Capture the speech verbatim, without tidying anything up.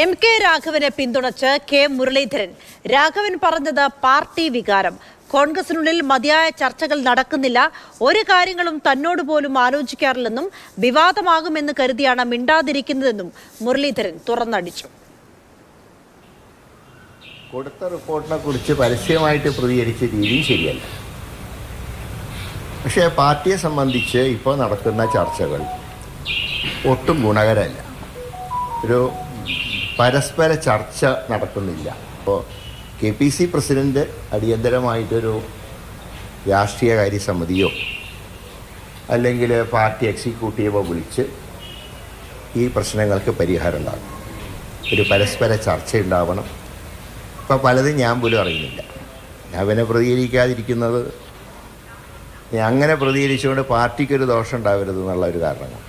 M K രാഘവനെ പിന്തുണച്ച് K Muraleedharan. Raghavan പറഞ്ഞത് party വികാരം. കോൺഗ്രസിനുള്ളിൽ മതിയായ ചർച്ചകൾ നടക്കുന്നില്ല, ഒരു കാര്യങ്ങളും തന്നോട് പോലും ആലോചിക്കാറില്ലെന്നും വിവാദമാകുമെന്ന് കരുതിയാണ് മിണ്ടാതിരിക്കുന്നതെന്നും മുരളീധരൻ തുറന്നടിച്ചു. കൊടുത്ത റിപ്പോർട്ടിനെ കുറിച്ച് പരസ്യമായിട്ട് പ്രതികരിച്ച രീതി ശരിയല്ല. പക്ഷേ പാർട്ടിയെ സംബന്ധിച്ച് ഇപ്പോൾ നടക്കുന്ന ചർച്ചകൾ ഒട്ടും ഗുണകരമല്ല. ഒരു പരസ്പര ചർച്ച നടക്കുന്നില്ല. ഇപ്പോൾ കെ പി സി പ്രസിഡൻറ്റ് അടിയന്തരമായിട്ടൊരു രാഷ്ട്രീയകാര്യ സമിതിയോ അല്ലെങ്കിൽ പാർട്ടി എക്സിക്യൂട്ടീവോ വിളിച്ച് ഈ പ്രശ്നങ്ങൾക്ക് പരിഹാരം ഉണ്ടാകും. ഒരു പരസ്പര ചർച്ച ഉണ്ടാവണം. ഇപ്പോൾ പലതും ഞാൻ പോലും അറിയുന്നില്ല. ഞാൻ പിന്നെ പ്രതികരിക്കാതിരിക്കുന്നത്, അങ്ങനെ പ്രതികരിച്ചുകൊണ്ട് പാർട്ടിക്കൊരു ദോഷം ഉണ്ടാവരുത് എന്നുള്ള ഒരു കാരണമാണ്.